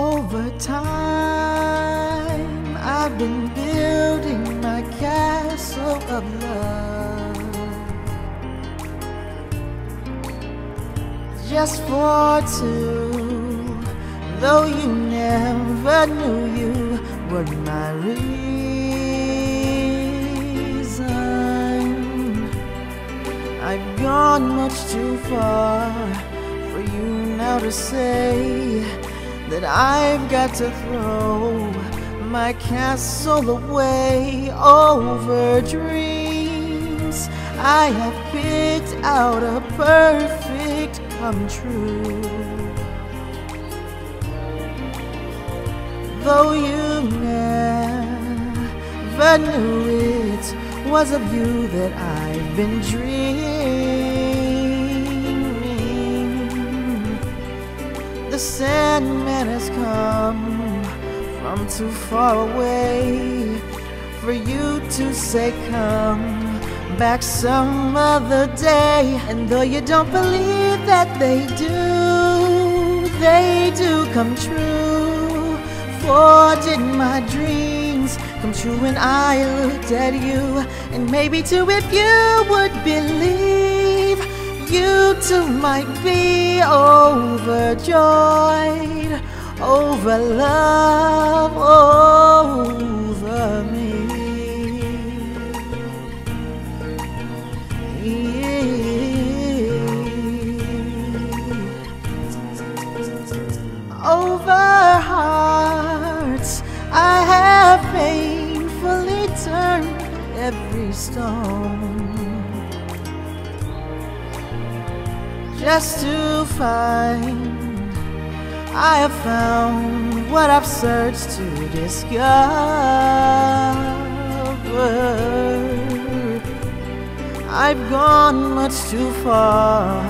Over time, I've been building my castle of love, just for two. Though you never knew you were my reason, I've gone much too far for you now to say that I've got to throw my castle away. Over dreams I have picked out a perfect come true, though you never knew it was of you that I've been dreaming. The Sandman has come from too far away for you to say come back some other day. And though you don't believe that they do come true. For did my dreams come true when I looked at you? And maybe too, if you would believe, you too might be overjoyed over love, over me. Over hearts I have painfully turned every stone, just to find I have found what I've searched to discover. I've gone much too far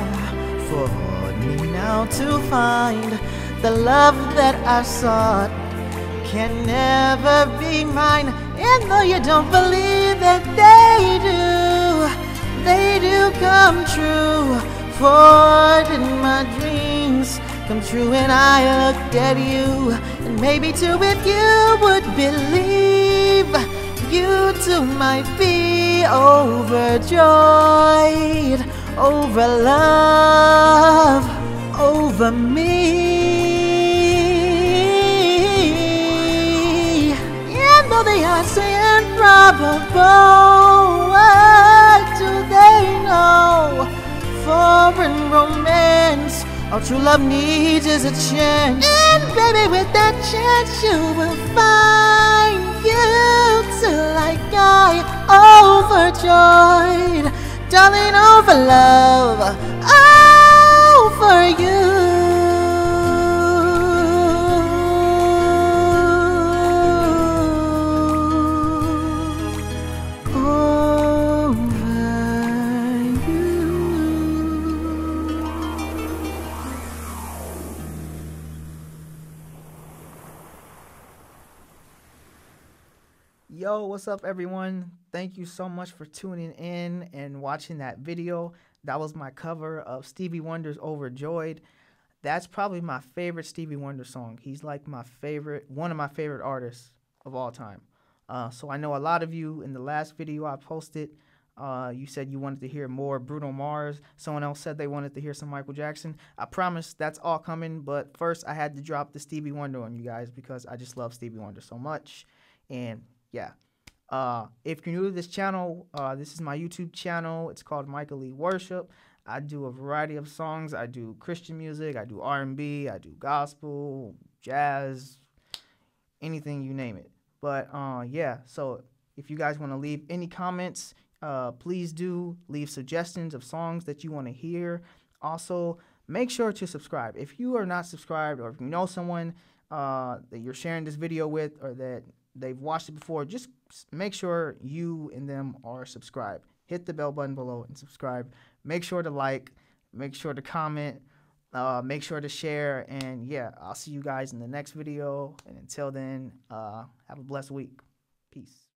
for me now to find the love that I sought can never be mine. And though you don't believe that they do come true. For did my dreams come true when I looked at you? And maybe too, if you would believe, you too might be overjoyed over love, over me. And though they are saying probable, what do they know? Foreign romance, all true love needs is a chance. And baby, with that chance you will find you too like I, overjoyed, darling, over love, over you, over you. Yo, what's up everyone? Thank you so much for tuning in and watching that video. That was my cover of Stevie Wonder's Overjoyed. That's probably my favorite Stevie Wonder song. He's like my favorite, one of my favorite artists of all time. So I know a lot of you in the last video I posted, you said you wanted to hear more Bruno Mars. Someone else said they wanted to hear some Michael Jackson. I promise that's all coming, but first I had to drop the Stevie Wonder on you guys because I just love Stevie Wonder so much. And yeah, if you're new to this channel, this is my YouTube channel. It's called Micah Lee Worship. I do a variety of songs. I do Christian music. I do R&B. I do gospel, jazz, anything, you name it. But yeah, so if you guys want to leave any comments, please do leave suggestions of songs that you want to hear. Also, make sure to subscribe. If you are not subscribed, or if you know someone that you're sharing this video with, or that they've watched it before, just make sure you and them are subscribed. Hit the bell button below and subscribe. Make sure to like, make sure to comment, make sure to share. And yeah, I'll see you guys in the next video. And until then, have a blessed week. Peace.